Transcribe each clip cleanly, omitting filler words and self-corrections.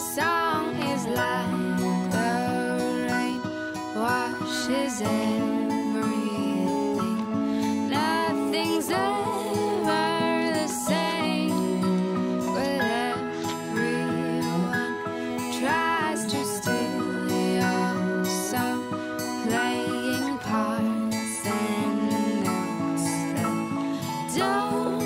song is like the rain washes everything. Nothing's ever the same with everyone tries to steal your soul, playing parts and notes that don't.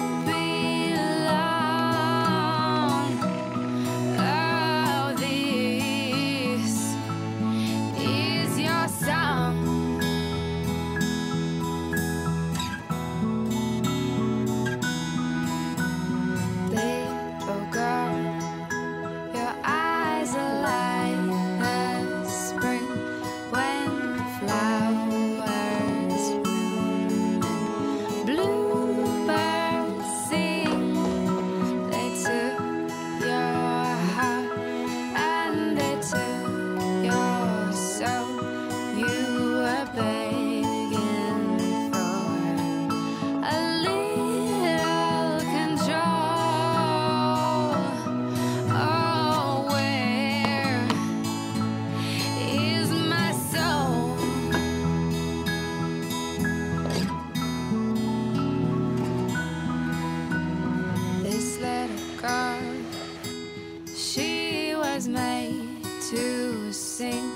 She was made to sing